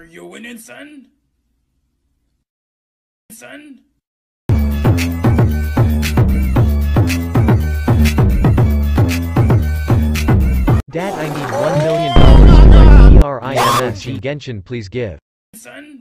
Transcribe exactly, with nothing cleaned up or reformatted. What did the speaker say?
Are you an insane? Insane? Dad, I need one million dollars for my P R I M S Genshin, please give. Insane?